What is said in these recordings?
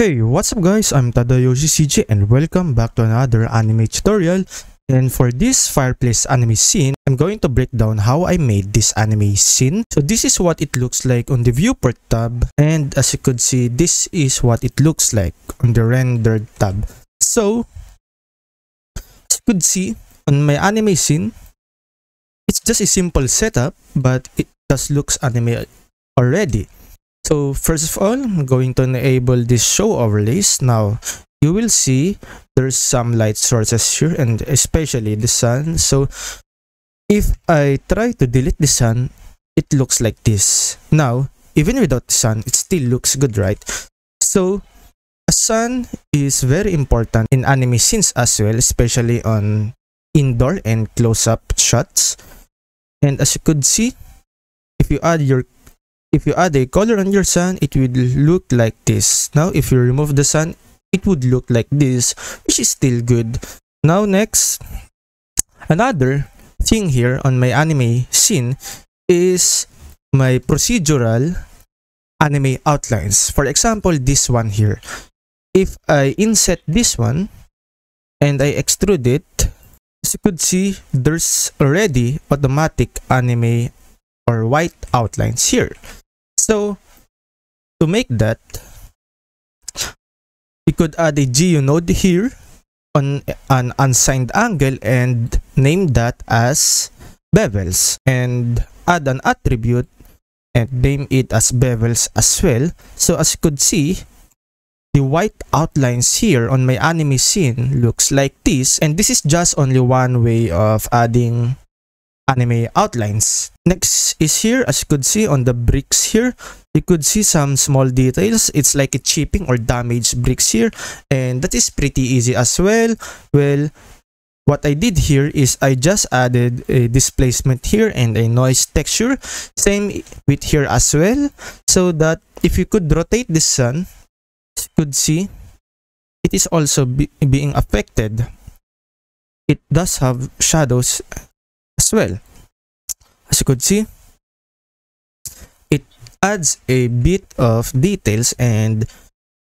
Hey, what's up guys, I'm Tadayoshi CJ and welcome back to another anime tutorial. And for this fireplace anime scene, I'm going to break down how I made this anime scene. So this is what it looks like on the viewport tab, and as you could see, this is what it looks like on the rendered tab. So as you could see, on my anime scene, it's just a simple setup, but it just looks anime already. So first of all, I'm going to enable this show overlays. Now you will see there's some light sources here, and especially the sun. So if I try to delete the sun, it looks like this. Now even without the sun, it still looks good, right? So a sun is very important in anime scenes as well, especially on indoor and close-up shots. And as you could see, if you add a color on your sun, it will look like this. Now, if you remove the sun, it would look like this, which is still good. Now, next, another thing here on my anime scene is my procedural anime outlines. For example, this one here. If I inset this one and I extrude it, as you could see, there's already automatic anime or white outlines here. So to make that, you could add a geo node here on an unsigned angle and name that as bevels, and add an attribute and name it as bevels as well. So as you could see, the white outlines here on my anime scene looks like this, and this is just only one way of adding anime outlines. Next is here, as you could see on the bricks here, you could see some small details. It's like a chipping or damaged bricks here, and that is pretty easy as well. Well, what I did here is I just added a displacement here and a noise texture, same with here as well, so that if you could rotate the sun, as you could see, it is also being affected. It does have shadows as well. As you could see, it adds a bit of details, and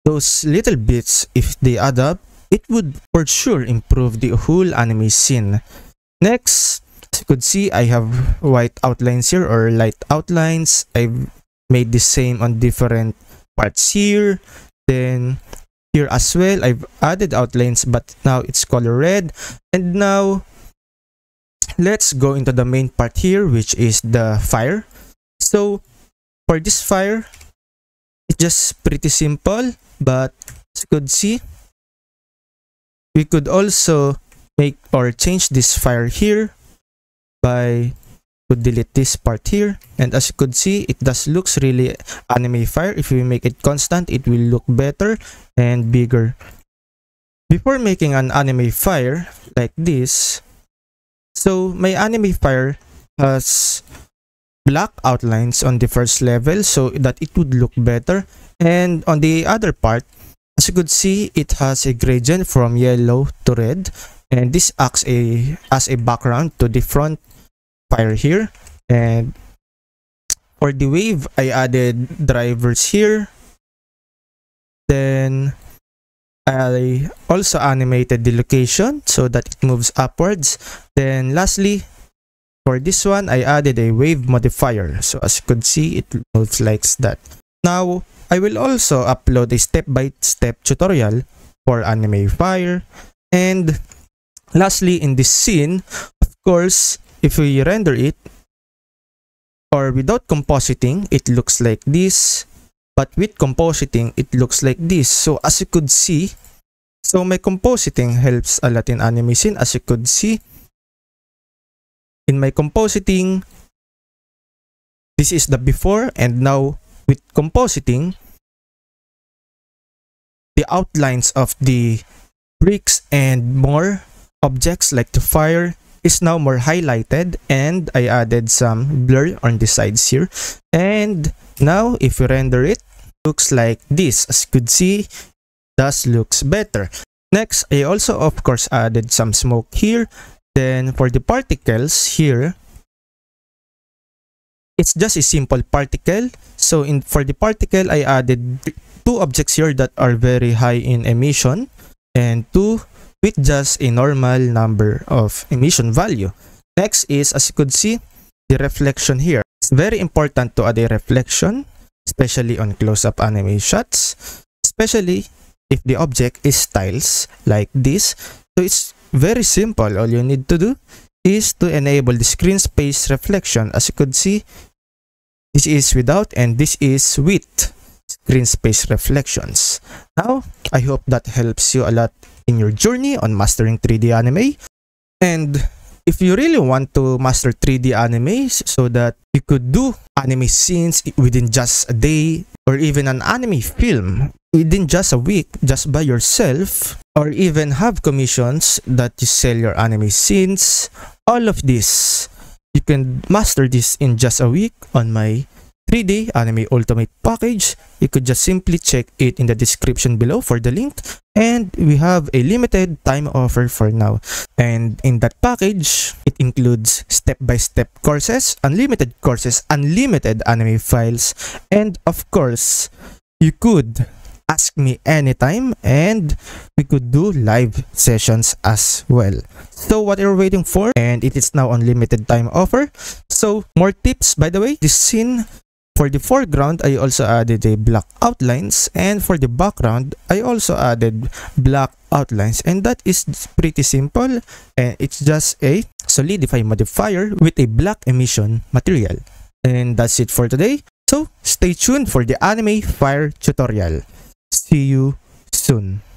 those little bits, if they add up, it would for sure improve the whole anime scene. Next, as you could see, I have white outlines here or light outlines. I've made the same on different parts here. Then here as well, I've added outlines, but now it's color red. And now let's go into the main part here, which is the fire. So for this fire, it's just pretty simple, but as you could see, we could also make or change this fire here by to delete this part here. And as you could see, it does looks really anime fire. If we make it constant, it will look better and bigger. Before making an anime fire like this, so my anime fire has black outlines on the first level so that it would look better, and on the other part, as you could see, it has a gradient from yellow to red, and this acts as a background to the front fire here. And for the wave, I added drivers here. Then I also animated the location so that it moves upwards. Then lastly, for this one, I added a wave modifier. So as you could see, it moves like that. Now, I will also upload a step-by-step tutorial for anime fire. And lastly, in this scene, of course, if we render it or without compositing, it looks like this. But with compositing, it looks like this. So as you could see, so my compositing helps a lot in anime scene. As you could see, in my compositing, this is the before, and now with compositing, the outlines of the bricks and more objects like the fire is now more highlighted, and I added some blur on the sides here. And now if you render it, looks like this. As you could see, does looks better. Next, I also of course added some smoke here. Then for the particles here, it's just a simple particle, So for the particle, I added two objects here that are very high in emission and two with just a normal number of emission value. Next is, as you could see, the reflection here. It's very important to add a reflection, especially on close-up anime shots, especially if the object is tiles like this. So it's very simple. All you need to do is to enable the screen space reflection. As you could see, this is without and this is with screen space reflections. Now, I hope that helps you a lot in your journey on mastering 3D anime. And if you really want to master 3D anime so that you could do anime scenes within just a day or even an anime film within just a week just by yourself, or even have commissions that you sell your anime scenes, all of this, you can master this in just a week on my 3D Anime Ultimate Package. You could just simply check it in the description below for the link, and we have a limited time offer for now. And in that package, it includes step-by-step courses, unlimited courses, unlimited anime files, and of course, you could ask me anytime and we could do live sessions as well. So what you're waiting for, and it is now on limited time offer. So more tips, by the way, this scene, for the foreground, I also added a black outlines, and for the background, I also added black outlines, and that is pretty simple, and it's just a solidify modifier with a black emission material. And that's it for today. So stay tuned for the anime fire tutorial. See you soon.